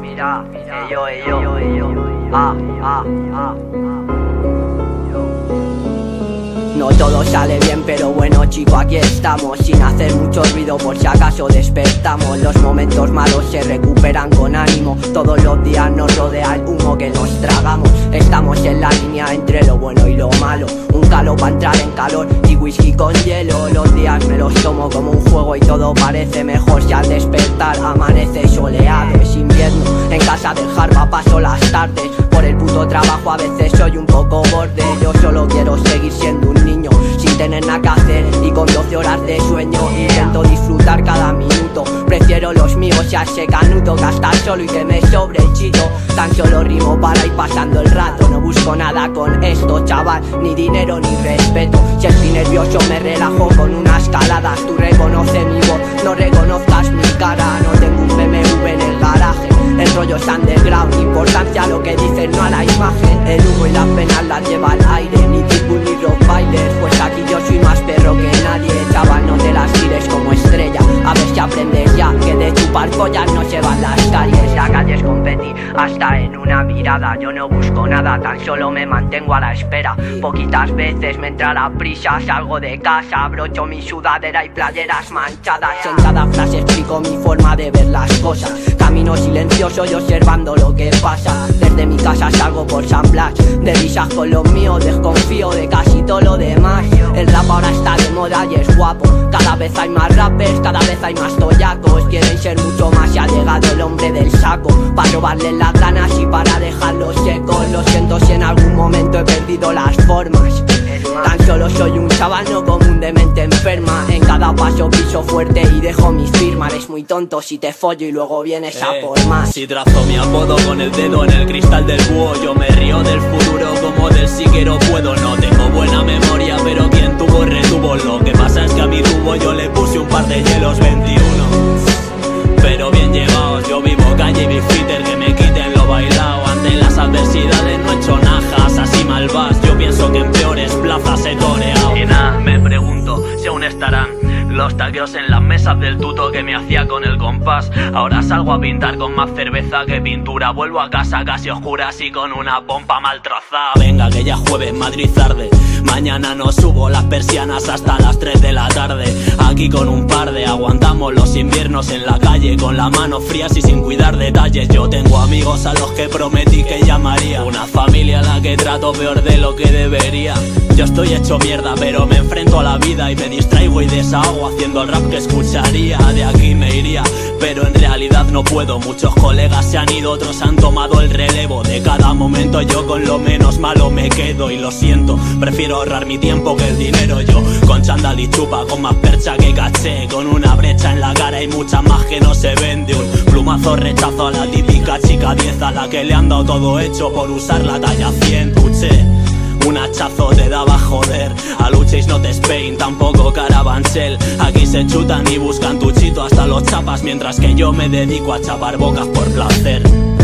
mira, yo, No todo sale bien, pero bueno chico, aquí estamos. Sin hacer mucho ruido por si acaso despertamos. Los momentos malos se recuperan con ánimo. Todos los días nos rodea el humo que nos tragamos. Estamos en la línea entre lo bueno y lo malo. Un calo para entrar en calor y whisky con hielo. Los días me los tomo como un juego y todo parece mejor si al despertar amanece soleado. Es invierno, en casa del Jarfa paso las tardes. Por el puto trabajo a veces soy un poco borde. Yo solo quiero seguir siendo un niño sin tener nada que hacer y con 12 horas de sueño. Intento disfrutar cada minuto, prefiero los míos a ese canuto que estar solo y que me sobre el chito. Tan solo rimo para ir pasando el rato, no busco nada con esto chaval, ni dinero ni respeto. Si estoy nervioso me relajo con unas caladas. Tú reconoces mi voz, no reconozcas mi cara. No tengo un BMW en el garaje, el rollo es underground, importancia lo que dicen, no a la imagen. El humo y las penas las lleva al aire, ni pitbull ni rottweiler, pues aquí yo soy más perro que nadie. Chaval, no te las tires como estrella, a ver si aprendes ya que de chupar collas no se van las calles. La calle es competir hasta en una mirada, yo no busco nada, tan solo me mantengo a la espera. Poquitas veces me entra la prisa, salgo de casa, abrocho mi sudadera y playeras manchadas. En cada frase explico mi forma de ver las cosas, camino silencioso soy observando lo que pasa. Desde mi casa salgo por San Blas, de risas con los míos, desconfío de casi todo lo demás. El rap ahora está de moda y es guapo, cada vez hay más rappers, cada vez hay más toyacos. Quieren ser mucho más y ha llegado el hombre del saco, para robarles las ganas y para dejarlos secos. Lo siento si en algún momento he perdido las formas, tan solo soy un chaval no como un demente enferma. En cada paso piso fuerte y dejo mis firmas. Eres muy tonto si te follo y luego vienes a por más. Si trazo mi apodo con el dedo en el cristal del búho, yo me río del futuro como del sí quiero puedo. No tengo buena memoria, pero quien tuvo retuvo. Lo que pasa es que a mi tubo yo le puse un par de hielos 21, pero bien llevados. Yo vivo calle y mi Jarfaiter, que me quiten lo bailao. Ante las adversidades no he hecho najas, así malvas. Yo pienso que en peores plazas he toreado. Y nada, me pregunto si aún estarán los taqueos en las mesas del tuto que me hacía con el compás. Ahora salgo a pintar con más cerveza que pintura. Vuelvo a casa casi oscura, así con una pompa mal trazada. Venga que ya jueves, Madrid tarde. Mañana no subo las persianas hasta las 3 de la tarde. Aquí con un par de aguantamos los inviernos en la calle, con las manos frías y sin cuidar detalles. Yo tengo amigos a los que prometí que llamaría, una familia a la que trato peor de lo que debería. Yo estoy hecho mierda pero me enfrento a la vida y me distraigo y desahogo haciendo el rap que escucharía. De aquí me iría, pero en realidad no puedo. Muchos colegas se han ido, otros han tomado el relevo. De cada momento yo con lo menos malo me quedo. Y lo siento, prefiero ahorrar mi tiempo que el dinero. Yo con chándal y chupa, con más percha que caché, con una brecha en la cara y muchas más que no se vende. Un plumazo rechazo a la típica chica 10, a la que le han dado todo hecho por usar la talla 100. Puché, un hachazo te daba joder. A Luchis no te Spain, tampoco Carabanchel. Aquí se chutan y buscan tu chito hasta los chapas, mientras que yo me dedico a chapar bocas por placer.